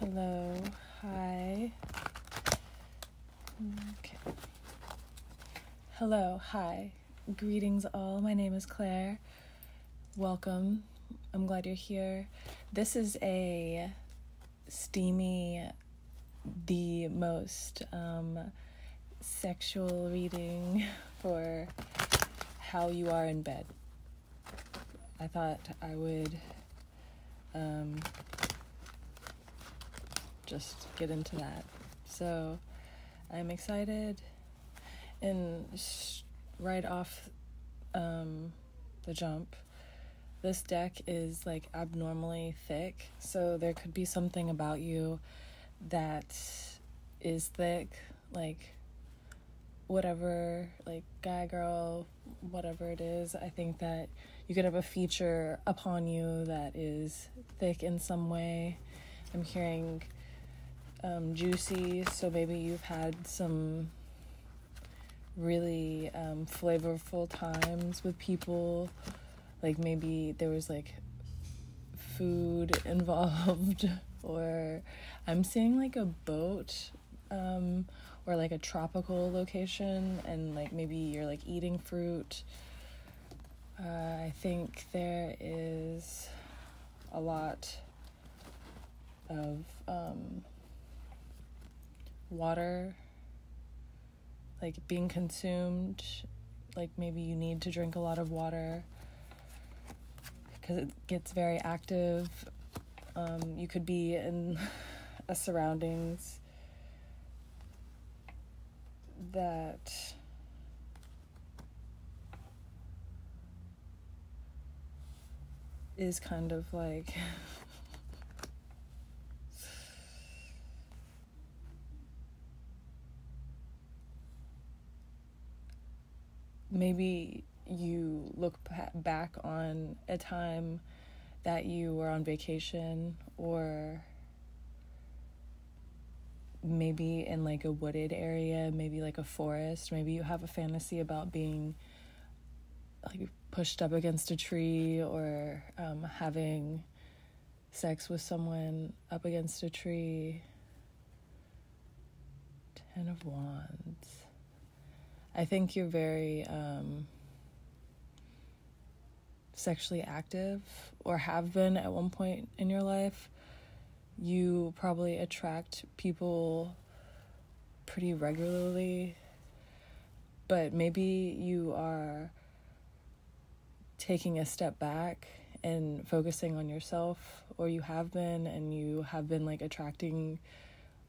Hello, hi. Okay. Hello, hi. Greetings all. My name is Claire. Welcome. I'm glad you're here. This is a steamy, the most sexual reading for how you are in bed. I thought I would just get into that. So I'm excited, and right off the jump, this deck is like abnormally thick, so there could be something about you that is thick, like whatever, like guy, girl, whatever it is. I think that you could have a feature upon you that is thick in some way. I'm hearing juicy, so maybe you've had some really flavorful times with people. Like maybe there was like food involved, or I'm seeing like a boat or like a tropical location, and like maybe you're like eating fruit. I think there is a lot of water like being consumed, like maybe you need to drink a lot of water because it gets very active. You could be in a surroundings that is kind of like maybe you look back on a time that you were on vacation, or maybe in like a wooded area, maybe like a forest. Maybe you have a fantasy about being like pushed up against a tree, or having sex with someone up against a tree. 10 of Wands. I think you're very sexually active, or have been at one point in your life. You probably attract people pretty regularly, but maybe you are taking a step back and focusing on yourself, or you have been, and you have been like attracting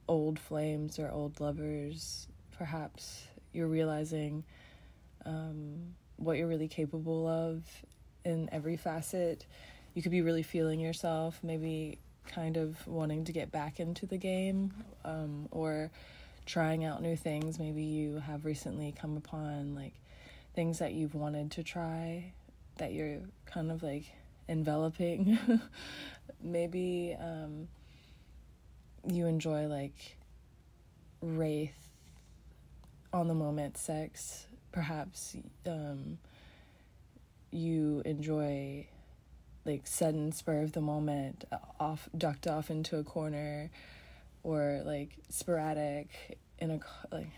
old flames or old lovers. Perhaps you're realizing what you're really capable of in every facet. You could be really feeling yourself, maybe kind of wanting to get back into the game, or trying out new things. Maybe you have recently come upon like things that you've wanted to try, that you're kind of like enveloping. Maybe you enjoy like wraith on the moment sex. Perhaps you enjoy like sudden spur of the moment, ducked off into a corner, or like sporadic in a car. Like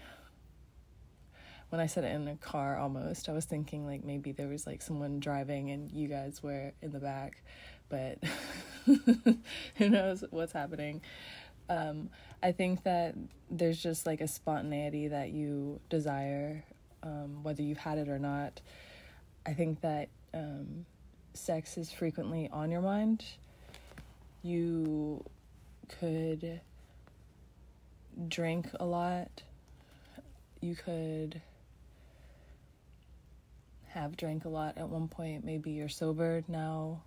when I said in a car, almost I was thinking like maybe there was like someone driving and you guys were in the back, but who knows what's happening. I think that there's just like a spontaneity that you desire, whether you've had it or not. I think that sex is frequently on your mind. You could drink a lot. You could have drank a lot at one point. Maybe you're sobered now.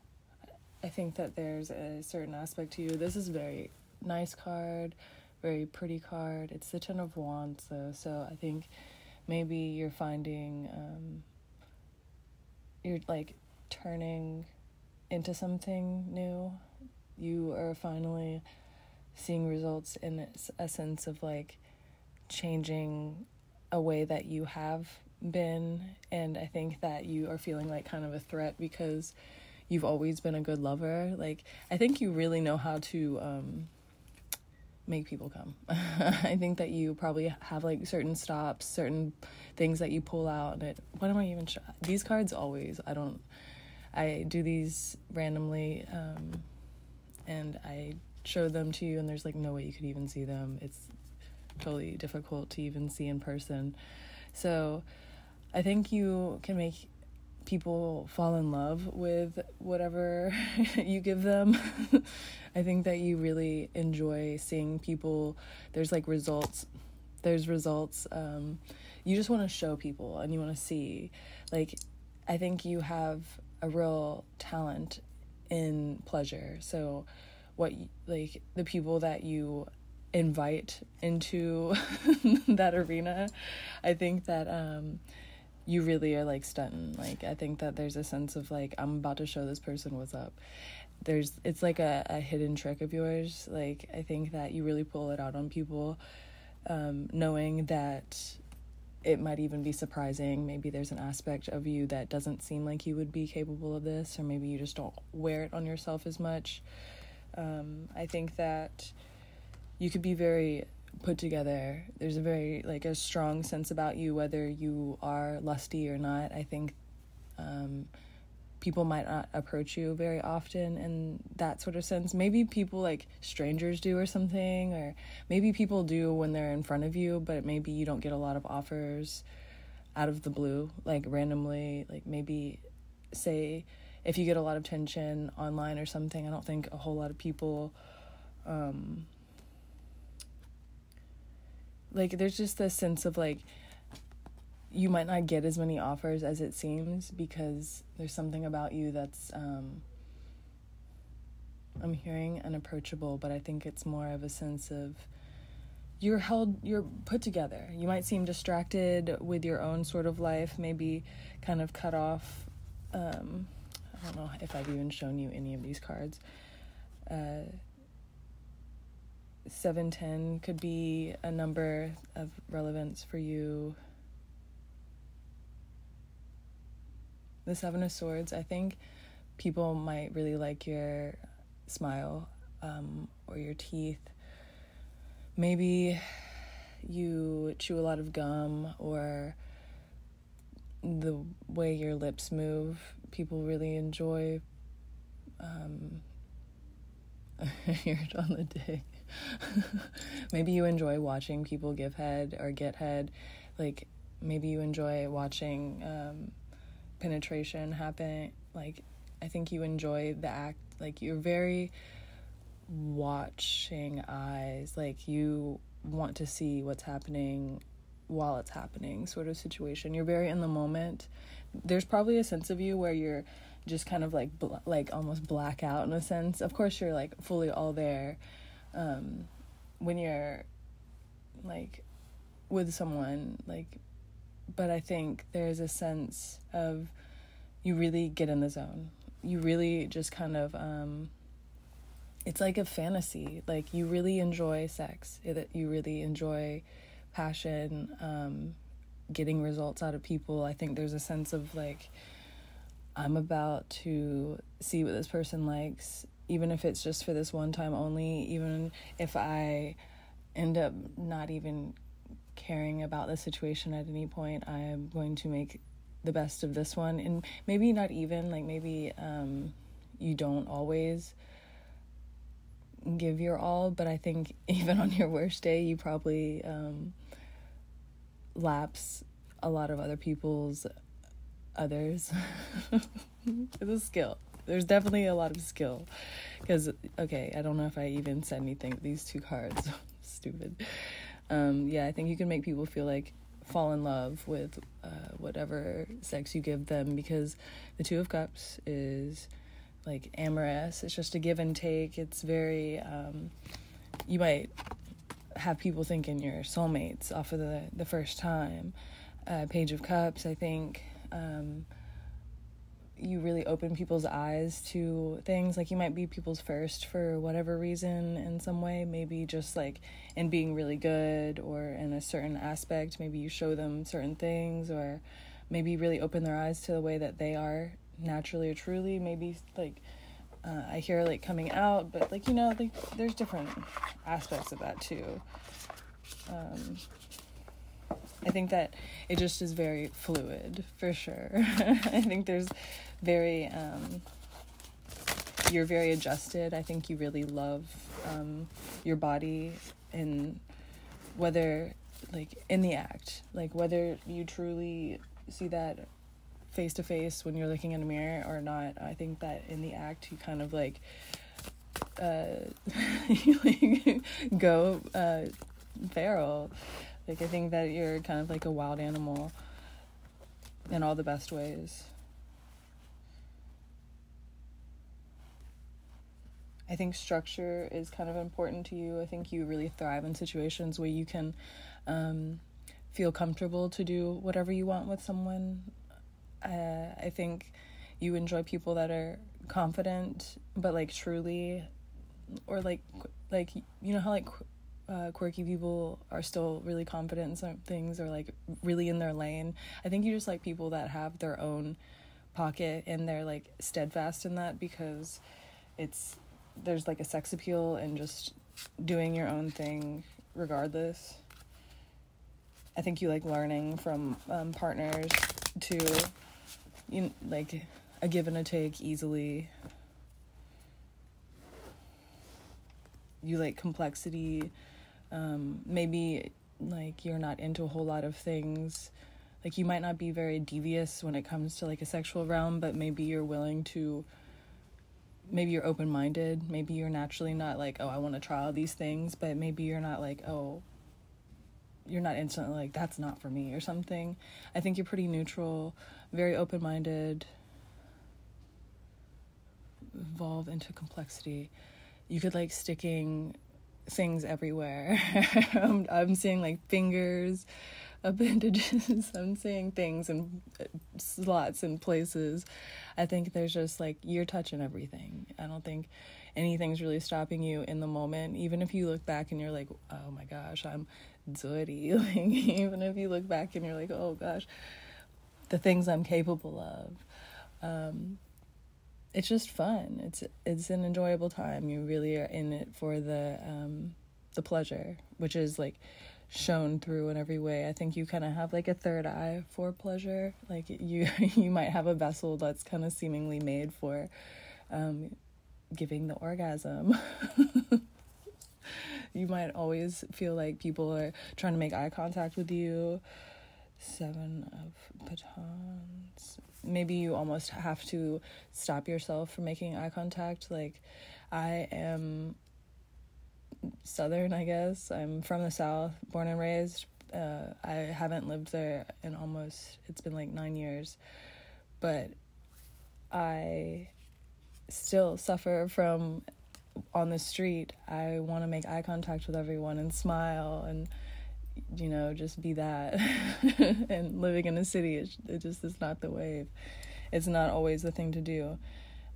I think that there's a certain aspect to you. This is very nice card, very pretty card. It's the 10 of Wands though, so I think maybe you're finding you're like turning into something new. You are finally seeing results in a sense of like changing a way that you have been, and I think that you are feeling like kind of a threat because you've always been a good lover. Like, I think you really know how to make people come. I think that you probably have like certain stops, certain things that you pull out, and it, what am I even sure? These cards always, I do these randomly, and I show them to you and there's like no way you could even see them. It's totally difficult to even see in person. So I think you can make people fall in love with whatever you give them. I think that you really enjoy seeing people. There's like results. There's results. You just want to show people and you want to see. Like, I think you have a real talent in pleasure. So like the people that you invite into that arena, I think that you really are like stunting. Like, I think that there's a sense of like, I'm about to show this person what's up. It's like a hidden trick of yours. Like, I think that you really pull it out on people, knowing that it might even be surprising. Maybe there's an aspect of you that doesn't seem like you would be capable of this, or maybe you just don't wear it on yourself as much. I think that you could be very put together. There's a strong sense about you, whether you are lusty or not. I think people might not approach you very often in that sort of sense. Maybe people, like strangers, do or something, or maybe people do when they're in front of you, but maybe you don't get a lot of offers out of the blue, like randomly. Like, maybe say if you get a lot of attention online or something, I don't think a whole lot of people, like, there's just this sense of, like, you might not get as many offers as it seems, because there's something about you that's, I'm hearing unapproachable, but I think it's more of a sense of you're put together. You might seem distracted with your own sort of life, maybe kind of cut off, I don't know if I've even shown you any of these cards. 710 could be a number of relevance for you. The 7 of Swords, I think people might really like your smile, or your teeth. Maybe you chew a lot of gum, or the way your lips move, people really enjoy. You're on the dick. Maybe you enjoy watching people give head or get head. Like, maybe you enjoy watching penetration happen. Like, I think you enjoy the act. Like, you're very watching eyes. Like, you want to see what's happening while it's happening, sort of situation. You're very in the moment. There's probably a sense of you where you're just kind of like almost black out in a sense. Of course you're like fully all there when you're like with someone, like, but I think there's a sense of you really get in the zone. You really just kind of it's like a fantasy. Like, you really enjoy sex. You really enjoy passion, getting results out of people. I think there's a sense of like, I'm about to see what this person likes, even if it's just for this one time only, even if I end up not even caring about the situation at any point, I am going to make the best of this one. And maybe not even, like, maybe you don't always give your all, but I think even on your worst day, you probably lapse a lot of other people's others. It's a skill. There's definitely a lot of skill, because, okay, I don't know if I even said anything, these two cards. Stupid. Yeah, I think you can make people feel like, fall in love with whatever sex you give them, because the 2 of Cups is like amorous. It's just a give and take. It's very you might have people thinking you're soulmates off of the first time. Page of Cups, I think you really open people's eyes to things. Like, you might be people's first for whatever reason in some way, maybe just like in being really good or in a certain aspect. Maybe you show them certain things, or maybe really open their eyes to the way that they are naturally or truly. Maybe, like, I hear, like, coming out, but, like, you know, like, there's different aspects of that, too. I think that it just is very fluid, for sure. I think there's very, you're very adjusted. I think you really love your body, and whether, like, in the act, like, whether you truly see that face-to-face when you're looking in a mirror or not, I think that in the act you kind of, like, you, like, go feral. Like, I think that you're kind of like a wild animal in all the best ways. I think structure is kind of important to you. I think you really thrive in situations where you can feel comfortable to do whatever you want with someone. I think you enjoy people that are confident, but, like, truly, or, like, you know how, like, quirky people are still really confident in some things, or, like, really in their lane. I think you just like people that have their own pocket, and they're, like, steadfast in that, because there's, like, a sex appeal and just doing your own thing regardless. I think you like learning from partners to, you know, like, a give and a take easily. You like complexity. Maybe, like, you're not into a whole lot of things. Like, you might not be very devious when it comes to, like, a sexual realm, but maybe you're willing to, maybe you're open-minded, maybe you're naturally not like, oh, I want to try all these things, but maybe you're not like, oh, you're not instantly like, that's not for me or something. I think you're pretty neutral, very open-minded, evolve into complexity. You could like sticking things everywhere. I'm seeing like fingers, appendages. I'm seeing things in slots and places. I think there's just like, you're touching everything. I don't think anything's really stopping you in the moment. Even if you look back and you're like, oh my gosh, I'm dirty. Like, even if you look back and you're like, oh gosh, the things I'm capable of. It's just fun. It's an enjoyable time. You really are in it for the pleasure, which is like shown through in every way. I think you kind of have like a third eye for pleasure. Like you might have a vessel that's kind of seemingly made for giving the orgasm. You might always feel like people are trying to make eye contact with you. Seven of Batons. Maybe you almost have to stop yourself from making eye contact. Like, I am Southern, I guess. I'm from the South, born and raised. I haven't lived there in it's been like 9 years. But I still suffer from, on the street, I want to make eye contact with everyone and smile and, you know, just be that. And living in a city, it just is not the wave. It's not always the thing to do.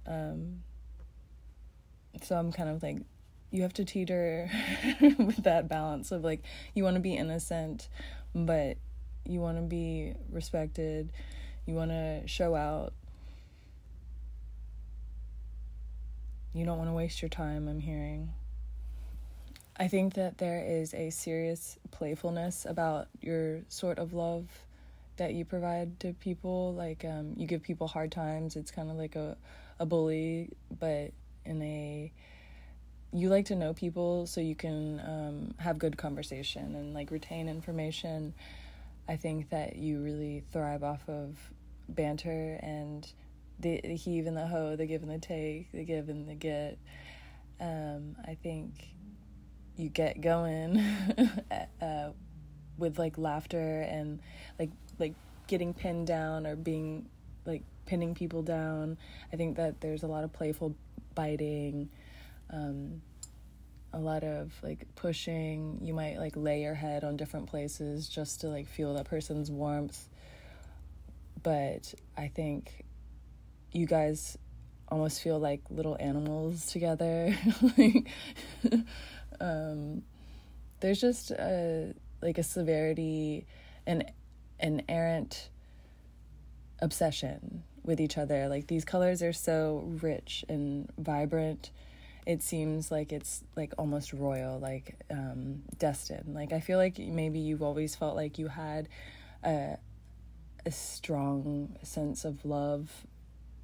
So I'm kind of like, you have to teeter with that balance of, like, you want to be innocent, but you want to be respected. You want to show out. You don't want to waste your time, I'm hearing. I think that there is a serious playfulness about your sort of love that you provide to people. Like, you give people hard times. It's kind of like a bully, but you like to know people so you can have good conversation and, like, retain information. I think that you really thrive off of banter and the heave and the hoe, the give and the take, the give and the get. I think you get going with, like, laughter and like getting pinned down or being like pinning people down. I think that there's a lot of playful biting, a lot of, like, pushing. You might, like, lay your head on different places just to, like, feel that person's warmth. But I think you guys almost feel like little animals together. Like, there's just a severity and an errant obsession with each other. Like, these colors are so rich and vibrant. It seems like it's, like, almost royal, like, destined. Like, I feel like maybe you've always felt like you had a strong sense of love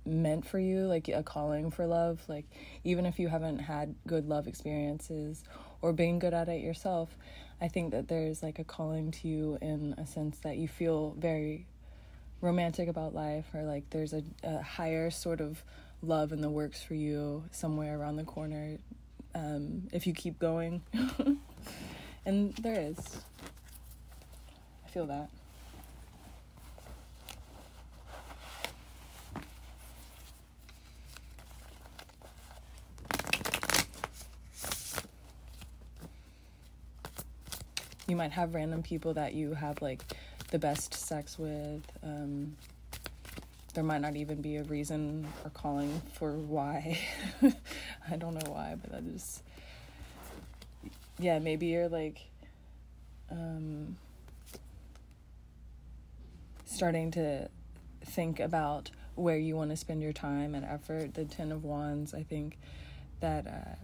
meant for you, like a calling for love. Like, even if you haven't had good love experiences or been good at it yourself, I think that there's, like, a calling to you in a sense that you feel very romantic about life, or like there's a higher sort of love in the works for you somewhere around the corner, if you keep going. And there is. I feel that. You might have random people that you have, like, the best sex with. There might not even be a reason or calling for why. I don't know why, but that is... Yeah, maybe you're, like, starting to think about where you want to spend your time and effort. The Ten of Wands, I think that...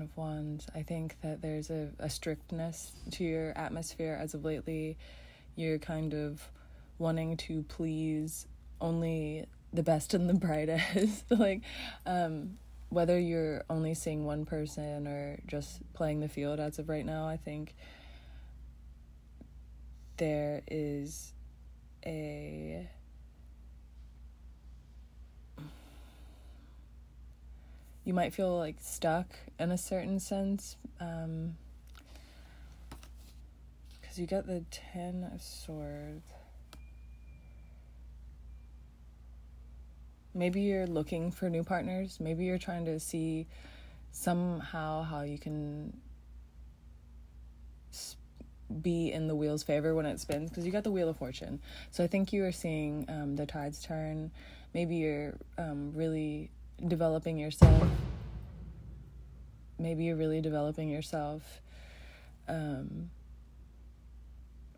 of Wands, I think that there's a strictness to your atmosphere as of lately. You're kind of wanting to please only the best and the brightest. Like, whether you're only seeing one person or just playing the field as of right now, I think there is a... You might feel, like, stuck in a certain sense, because you get the Ten of Swords. Maybe you're looking for new partners. Maybe you're trying to see somehow how you can be in the wheel's favor when it spins, because you got the Wheel of Fortune. So I think you are seeing the tides turn. Maybe you're really developing yourself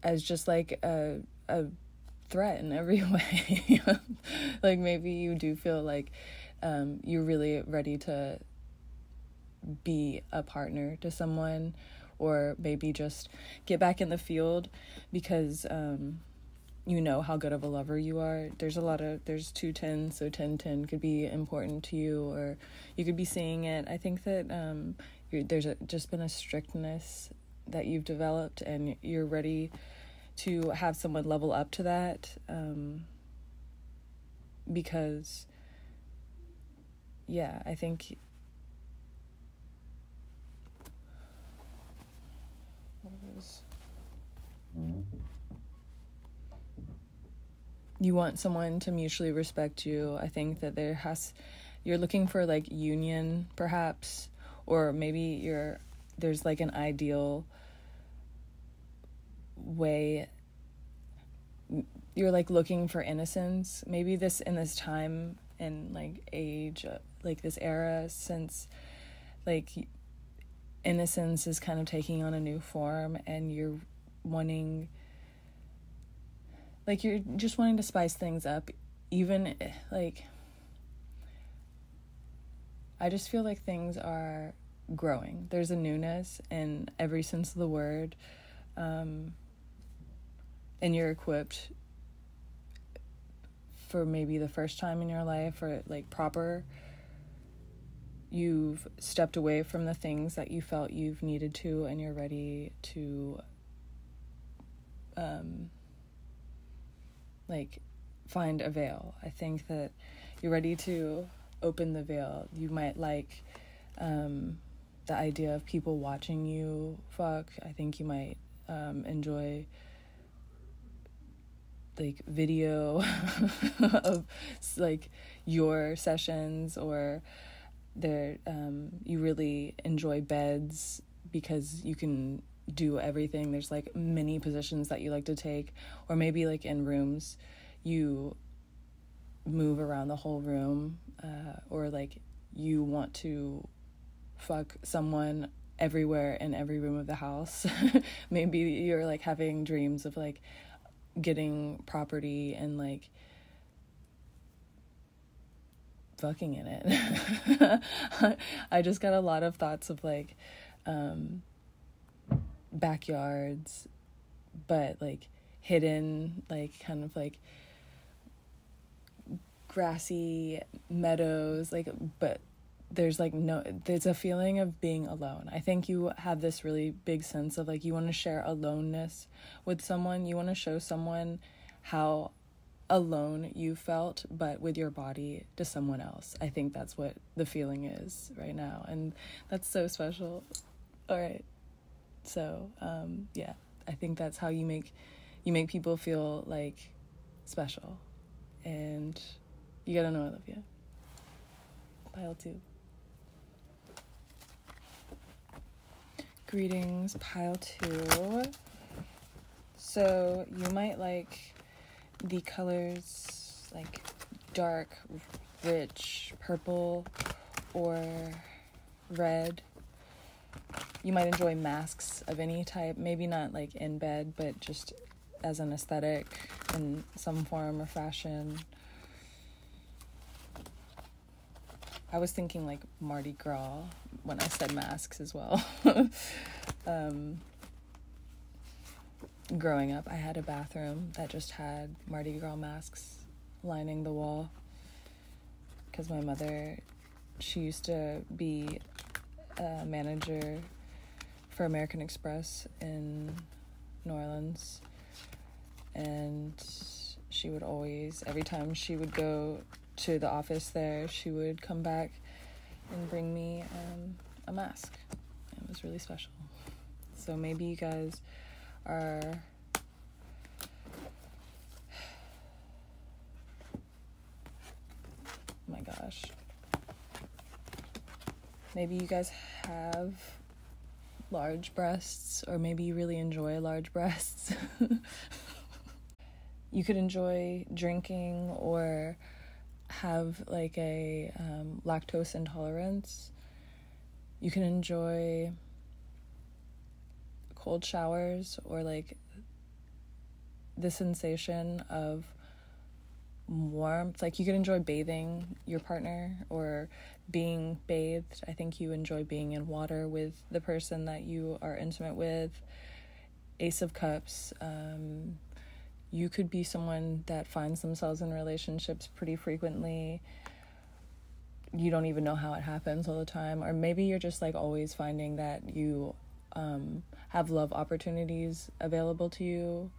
as just like a threat in every way. Like, maybe you do feel like you're really ready to be a partner to someone, or maybe just get back in the field because you know how good of a lover you are. There's 2 tens, so 10-10 could be important to you, or you could be seeing it. I think that there's just been a strictness that you've developed, and you're ready to have someone level up to that, because, yeah, I think... You want someone to mutually respect you. I think that you're looking for, like, union, perhaps, or maybe there's, like, an ideal way. You're, like, looking for innocence. Maybe in this time and, like, age, like, this era, since, like, innocence is kind of taking on a new form, and you're wanting... Like, you're just wanting to spice things up, even, like, I just feel like things are growing. There's a newness in every sense of the word, and you're equipped for maybe the first time in your life, or, like, proper. You've stepped away from the things that you felt you've needed to, and you're ready to... like, find a veil. I think that you're ready to open the veil. You might like the idea of people watching you fuck. I think you might enjoy, like, video of, like, your sessions, or you really enjoy beds because you can do everything. There's, like, many positions that you like to take, or maybe, like, in rooms you move around the whole room, or, like, you want to fuck someone everywhere in every room of the house. Maybe you're, like, having dreams of, like, getting property and like fucking in it. I just got a lot of thoughts of like backyards, but like hidden, like kind of like grassy meadows, like, but there's like no, there's a feeling of being alone. I think you have this really big sense of like you want to share aloneness with someone. You want to show someone how alone you felt, but with your body, to someone else. I think that's what the feeling is right now, and that's so special. All right, so yeah, I think that's how you make people feel like special, and you gotta know I love you. Pile 2. Greetings, Pile 2. So you might like the colors like dark, rich purple or red. You might enjoy masks of any type, maybe not like in bed, but just as an aesthetic in some form or fashion. I was thinking like Mardi Gras when I said masks as well. Growing up, I had a bathroom that just had Mardi Gras masks lining the wall, because my mother, she used to be a manager for American Express in New Orleans, and she would always, every time she would go to the office there, she would come back and bring me a mask. It was really special. So maybe you guys are oh my gosh, maybe you guys have large breasts, or maybe you really enjoy large breasts. You could enjoy drinking or have like a lactose intolerance. You can enjoy cold showers, or like the sensation of warmth. Like you can enjoy bathing your partner or being bathed. I think you enjoy being in water with the person that you are intimate with. Ace of Cups. You could be someone that finds themselves in relationships pretty frequently. You don't even know how it happens all the time. Or maybe you're just like always finding that you have love opportunities available to you.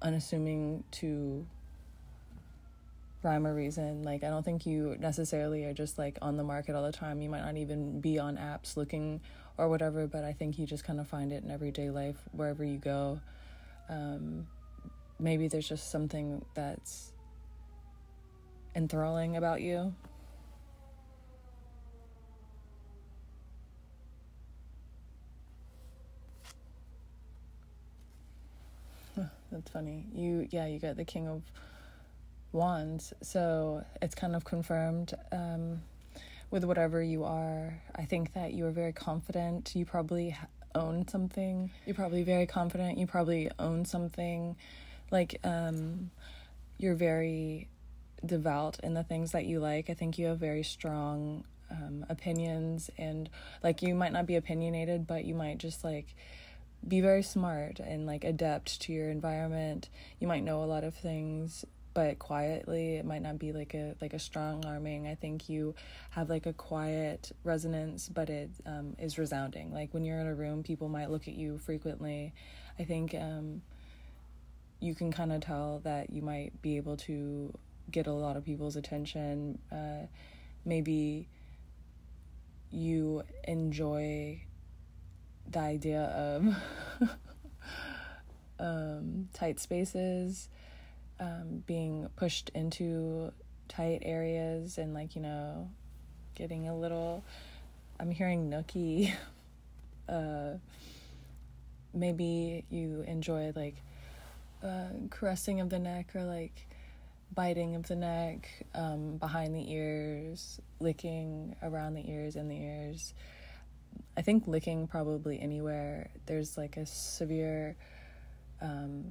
Unassuming to rhyme or reason. Like, I don't think you necessarily are just like on the market all the time. You might not even be on apps looking or whatever, but I think you just kind of find it in everyday life, wherever you go. Maybe there's just something that's enthralling about you. Huh, that's funny. You got the King of Wands, so it's kind of confirmed with whatever you are. I think that you are very confident. You probably own something. You're probably very confident. You probably own something. Like, you're very devout in the things that you like. I think you have very strong opinions, and like you might not be opinionated, but you might just like be very smart and like adept to your environment. You might know a lot of things, but quietly. It might not be like a strong arming. I think you have like a quiet resonance, but it is resounding. Like when you're in a room, people might look at you frequently. I think you can kind of tell that you might be able to get a lot of people's attention. Maybe you enjoy the idea of tight spaces, being pushed into tight areas, and like, you know, getting a little, I'm hearing nookie. Maybe you enjoy like caressing of the neck, or like biting of the neck, behind the ears, licking around the ears and the ears. I think licking probably anywhere. There's like a severe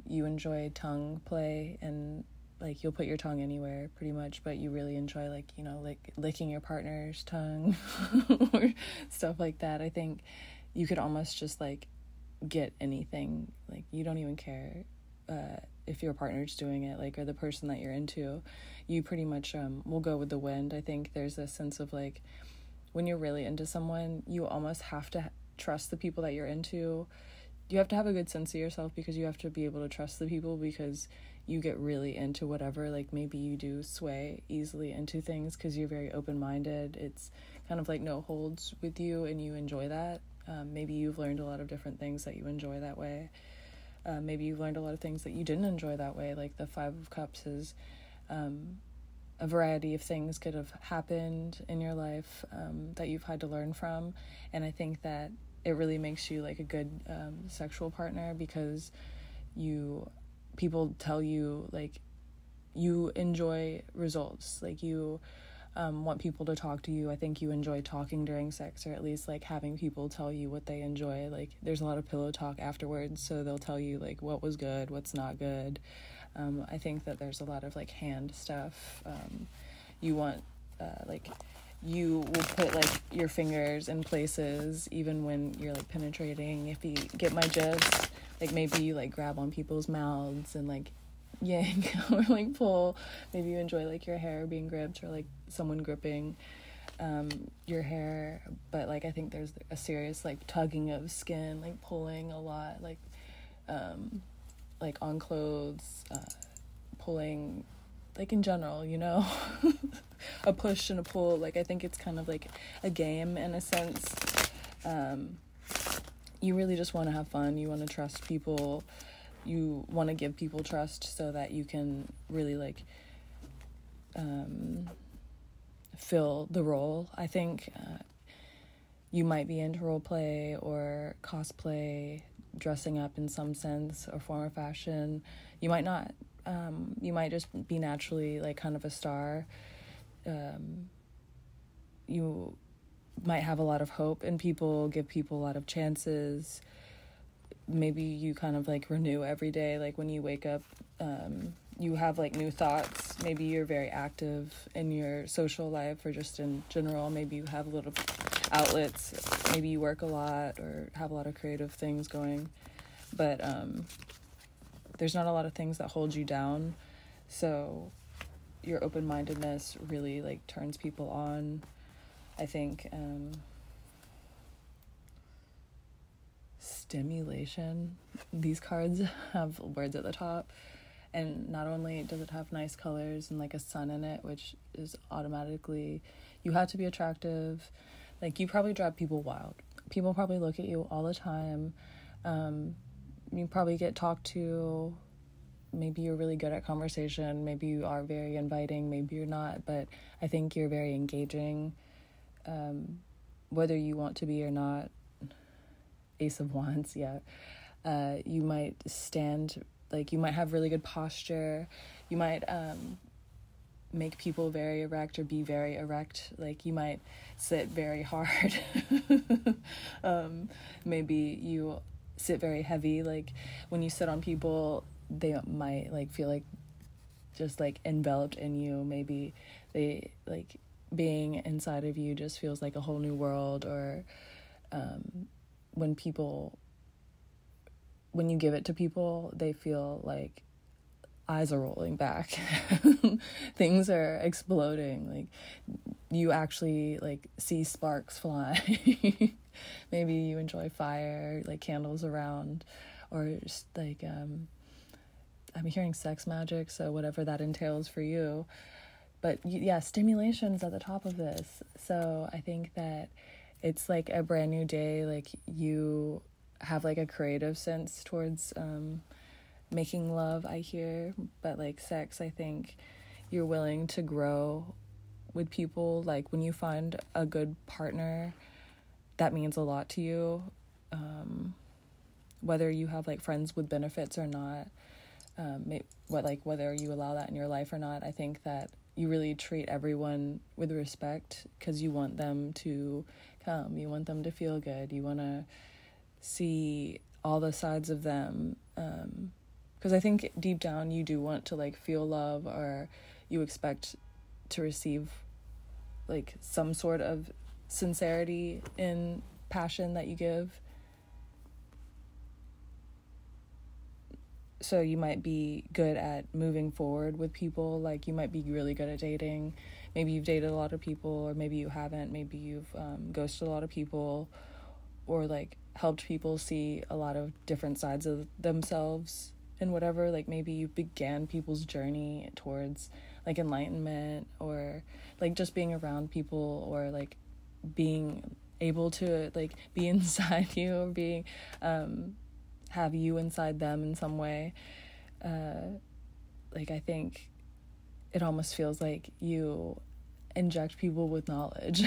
you enjoy tongue play, and like you'll put your tongue anywhere pretty much, but you really enjoy like, you know, like licking your partner's tongue or stuff like that. I think you could almost just like get anything, like you don't even care if your partner's doing it, like, or the person that you're into. You pretty much will go with the wind. I think there's a sense of like when you're really into someone, you almost have to trust the people that you're into. You have to have a good sense of yourself, because you have to be able to trust the people, because you get really into whatever, like maybe you do sway easily into things because you're very open-minded. It's kind of like no holds with you, and you enjoy that. Maybe you've learned a lot of different things that you enjoy that way. Maybe you've learned a lot of things that you didn't enjoy that way. Like the Five of Cups is a variety of things could have happened in your life that you've had to learn from. And I think that it really makes you like a good sexual partner, because people tell you like you enjoy results, like you want people to talk to you. I think you enjoy talking during sex, or at least like having people tell you what they enjoy. Like there's a lot of pillow talk afterwards, so they'll tell you like what was good, what's not good. I think that there's a lot of like hand stuff. You want like you will put like your fingers in places even when you're like penetrating, if you get my gist. Like maybe you like grab on people's mouths and like yank or like pull. Maybe you enjoy like your hair being gripped, or like someone gripping your hair. But like I think there's a serious like tugging of skin, like pulling a lot, like on clothes, pulling, like in general, you know, a push and a pull. Like I think it's kind of like a game in a sense. You really just want to have fun. You want to trust people. You want to give people trust so that you can really like fill the role. I think you might be into role play or cosplay, dressing up in some sense or form or fashion. You might not. You might just be naturally like kind of a star. You might have a lot of hope in people, give people a lot of chances. Maybe you kind of like renew every day. Like when you wake up, you have like new thoughts. Maybe you're very active in your social life or just in general. Maybe you have little outlets. Maybe you work a lot or have a lot of creative things going. But there's not a lot of things that hold you down, so your open-mindedness really like turns people on, I think. Stimulation. These cards have words at the top, and not only does it have nice colors and like a sun in it, which is automatically, you have to be attractive. Like you probably drive people wild. People probably look at you all the time. You probably get talked to. Maybe you're really good at conversation. Maybe you are very inviting. Maybe you're not. But I think you're very engaging, whether you want to be or not. Ace of Wands, yeah. You might stand, like, you might have really good posture. You might make people very erect or be very erect. Like, you might sit very hard. Maybe you sit very heavy. Like when you sit on people, they might like feel like just like enveloped in you. Maybe they like being inside of you just feels like a whole new world. Or when you give it to people, they feel like eyes are rolling back. Things are exploding. Like you actually like see sparks fly. Maybe you enjoy fire, like candles around, or just like I'm hearing sex magic, so whatever that entails for you. But yeah, stimulation's at the top of this. So I think that it's like a brand new day. Like you have like a creative sense towards making love, I hear. But like sex, I think you're willing to grow with people. Like when you find a good partner, that means a lot to you, whether you have like friends with benefits or not, whether you allow that in your life or not. I think that you really treat everyone with respect, because you want them to come, you want them to feel good, you want to see all the sides of them. Because I think deep down you do want to, like, feel love, or you expect to receive, like, some sort of sincerity in passion that you give. So you might be good at moving forward with people. Like, you might be really good at dating. Maybe you've dated a lot of people, or maybe you haven't. Maybe you've ghosted a lot of people, or, like, helped people see a lot of different sides of themselves and whatever. Like, maybe you began people's journey towards, like, enlightenment, or, like, just being around people, or, like, being able to, like, be inside you, or being... have you inside them in some way. Like, I think it almost feels like you inject people with knowledge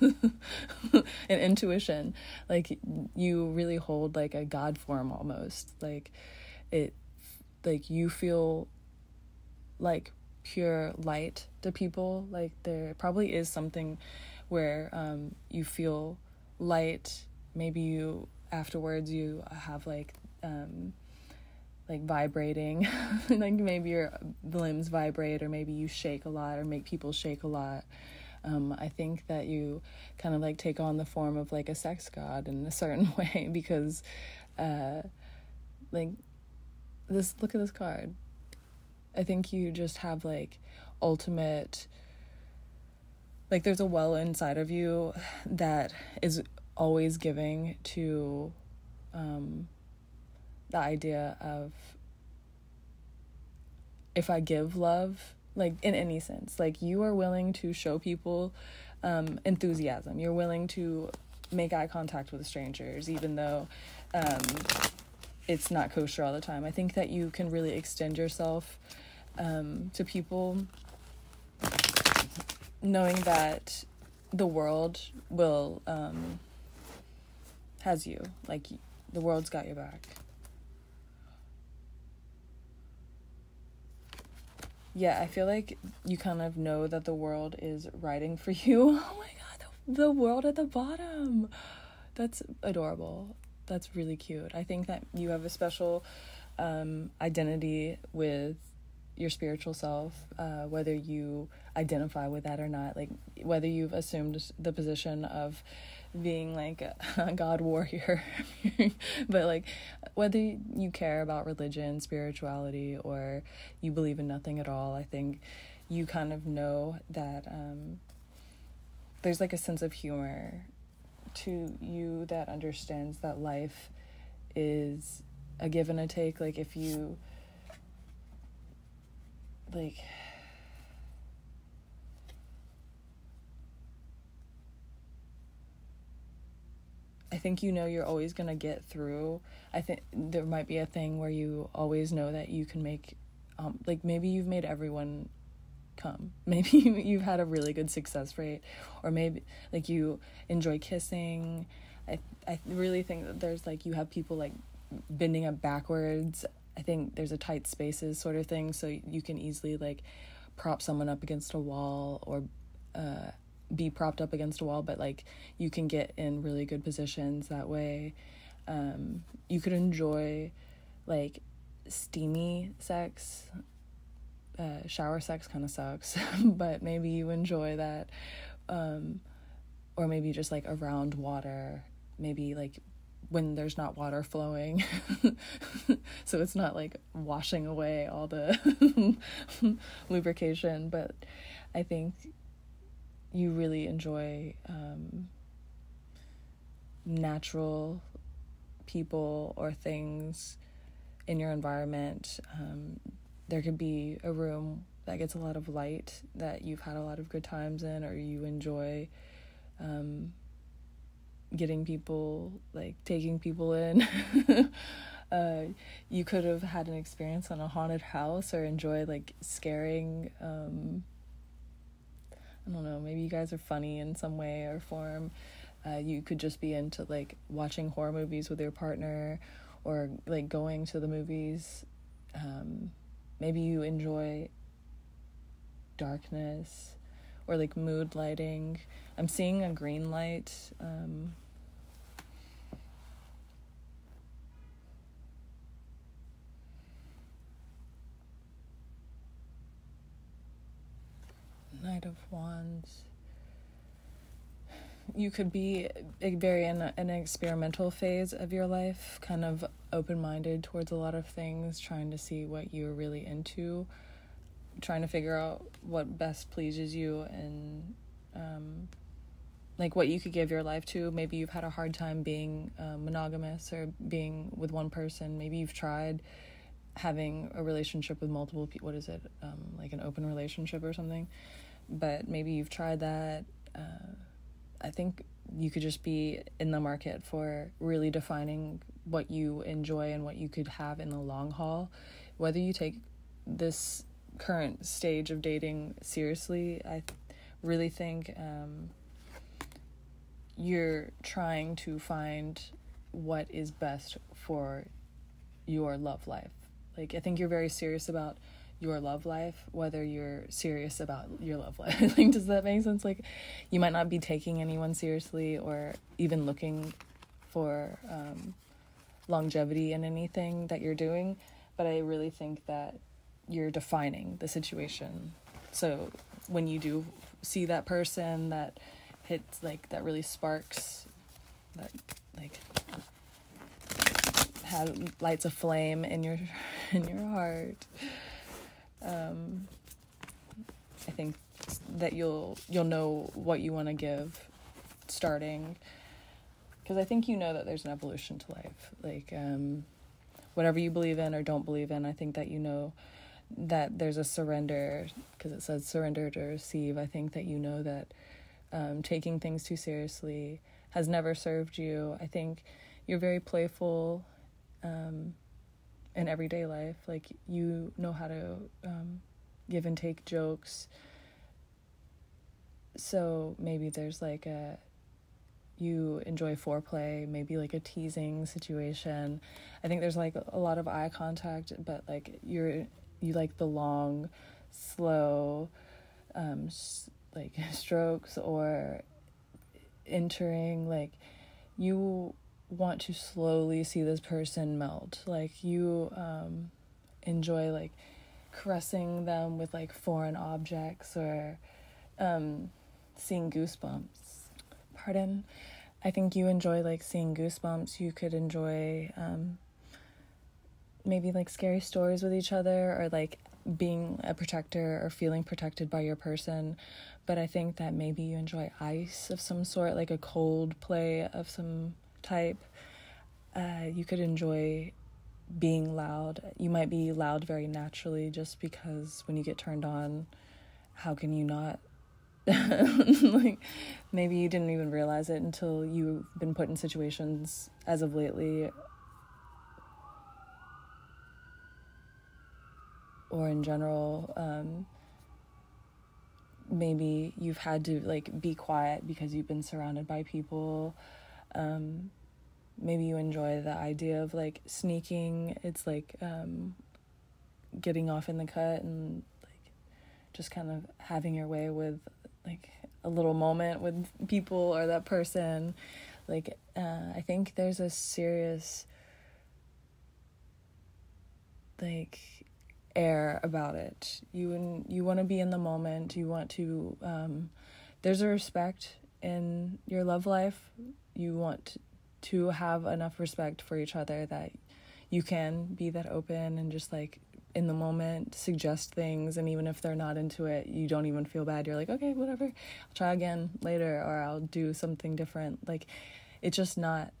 and intuition. Like, you really hold, like, a God form almost. Like, it, like, you feel like pure light to people. Like, there probably is something where you feel light. Maybe you afterwards you have, like vibrating, like, maybe your limbs vibrate, or maybe you shake a lot, or make people shake a lot. I think that you kind of, like, take on the form of, like, a sex god in a certain way, because, like, this, look at this card. I think you just have, like, ultimate, like, there's a well inside of you that is always giving to the idea of, if I give love, like, in any sense, like, you are willing to show people enthusiasm. You're willing to make eye contact with strangers, even though it's not kosher all the time. I think that you can really extend yourself to people, knowing that the world will... has you, like, the world's got your back. Yeah, I feel like you kind of know that the world is writing for you. Oh my god, the world at the bottom, that's adorable. That's really cute. I think that you have a special identity with your spiritual self, whether you identify with that or not, like, whether you've assumed the position of being, like, a God warrior, but, like, whether you care about religion, spirituality, or you believe in nothing at all, I think you kind of know that there's, like, a sense of humor to you that understands that life is a give and a take. Like, if you, like, I think you know you're always going to get through. I think there might be a thing where you always know that you can make, like, maybe you've made everyone come. Maybe you've had a really good success rate, or maybe, like, you enjoy kissing. I really think that there's, like, you have people, like, bending up backwards. I think there's a tight spaces sort of thing, so you can easily, like, prop someone up against a wall, or, be propped up against a wall, but, like, you can get in really good positions that way. You could enjoy, like, steamy sex. Shower sex kind of sucks, but maybe you enjoy that. Or maybe just, like, around water, maybe, like, when there's not water flowing, so it's not, like, washing away all the lubrication. But I think you really enjoy natural people or things in your environment. There could be a room that gets a lot of light that you've had a lot of good times in, or you enjoy getting people, like, taking people in. You could have had an experience on a haunted house, or enjoy, like, scaring I don't know, maybe you guys are funny in some way or form. You could just be into, like, watching horror movies with your partner, or, like, going to the movies. Maybe you enjoy darkness, or, like, mood lighting. I'm seeing a green light. Knight of Wands. You could be very in an experimental phase of your life, kind of open-minded towards a lot of things, trying to see what you're really into, trying to figure out what best pleases you and like what you could give your life to. Maybe you've had a hard time being monogamous or being with one person. Maybe you've tried having a relationship with multiple people. What is it? Like an open relationship or something. But maybe you've tried that. I think you could just be in the market for really defining what you enjoy and what you could have in the long haul. Whether you take this current stage of dating seriously, I really think you're trying to find what is best for your love life. Like, I think you're very serious about your love life, whether you're serious about your love life. Like, does that make sense? Like, you might not be taking anyone seriously or even looking for longevity in anything that you're doing, but I really think that you're defining the situation. So when you do see that person that hits, like, that really sparks, that, like, lights a flame in your heart, I think that you'll know what you want to give starting, because I think you know that there's an evolution to life. Like, whatever you believe in or don't believe in, I think that you know that there's a surrender, because it says surrender to receive. I think that you know that taking things too seriously has never served you. I think you're very playful in everyday life. Like, you know how to give and take jokes. So maybe there's like you enjoy foreplay, maybe like a teasing situation. I think there's like a lot of eye contact, but like you like the long, slow, like strokes or entering. Like, you want to slowly see this person melt. Like, you enjoy like caressing them with like foreign objects or seeing goosebumps. Pardon. I think you enjoy like seeing goosebumps. You could enjoy maybe like scary stories with each other, or like being a protector or feeling protected by your person. But I think that maybe you enjoy ice of some sort, like a cold play of some type. You could enjoy being loud. You might be loud very naturally, just because when you get turned on, how can you not? Like, maybe you didn't even realize it until you've been put in situations as of lately, or in general. Maybe you've had to like be quiet because you've been surrounded by people. Maybe you enjoy the idea of like sneaking. It's like getting off in the cut and like just kind of having your way with like a little moment with people or that person. Like, I think there's a serious like air about it. You want to be in the moment. You want to there's a respect in your love life. You want to have enough respect for each other that you can be that open and just like in the moment suggest things, and even if they're not into it, you don't even feel bad. You're like, okay, whatever, I'll try again later, or I'll do something different. Like, it's just not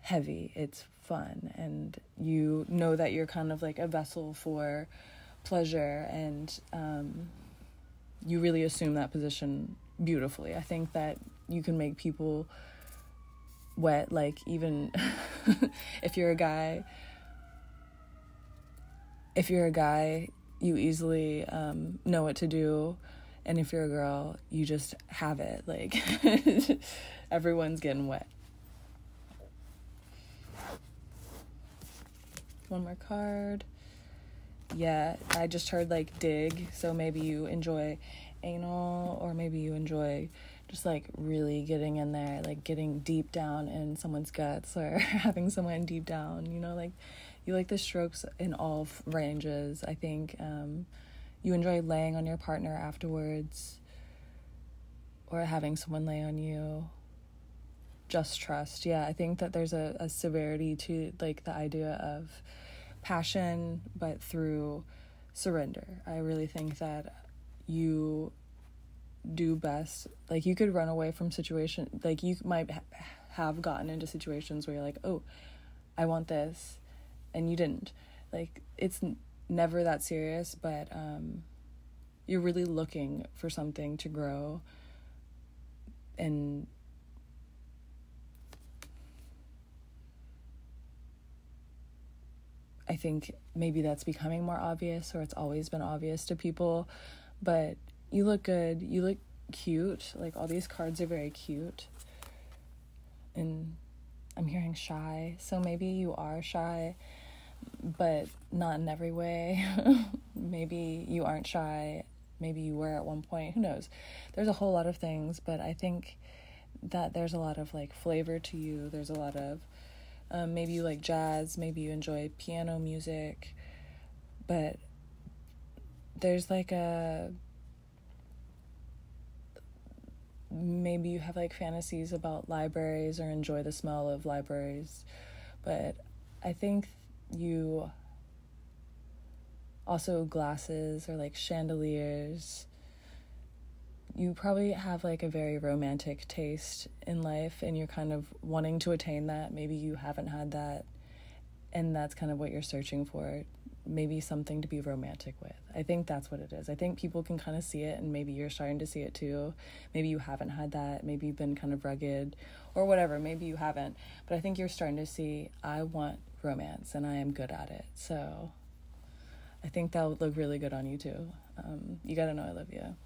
heavy, it's fun, and you know that you're kind of like a vessel for pleasure, and you really assume that position beautifully. I think that you can make people wet, like, even if you're a guy, you easily know what to do, and if you're a girl, you just have it. Like, everyone's getting wet. One more card. Yeah, I just heard like dig, so maybe you enjoy anal, or maybe you enjoy just like really getting in there, like getting deep down in someone's guts, or having someone deep down, you know, like you like the strokes in all ranges. I think you enjoy laying on your partner afterwards. or having someone lay on you. Just trust. Yeah, I think that there's a severity to like the idea of passion, but through surrender. I really think that you do best. Like, you could run away from situations. Like, you might have gotten into situations where you're like, oh, I want this, and you didn't. Like, it's never that serious, but you're really looking for something to grow and I think maybe that's becoming more obvious, or it's always been obvious to people, but you look good, you look cute, like all these cards are very cute, and I'm hearing shy, so maybe you are shy, but not in every way. Maybe you aren't shy, maybe you were at one point, who knows? There's a whole lot of things, but I think that there's a lot of like flavor to you, there's a lot of maybe you like jazz, maybe you enjoy piano music, but there's like a, maybe you have like fantasies about libraries or enjoy the smell of libraries, but I think you also glasses or like chandeliers. You probably have like a very romantic taste in life and you're kind of wanting to attain that. Maybe you haven't had that and that's kind of what you're searching for. Maybe something to be romantic with. I think that's what it is. I think people can kind of see it and maybe you're starting to see it too. Maybe you haven't had that. Maybe you've been kind of rugged or whatever. Maybe you haven't. But I think you're starting to see, I want romance and I am good at it. So I think that would look really good on you too. You gotta know I love you.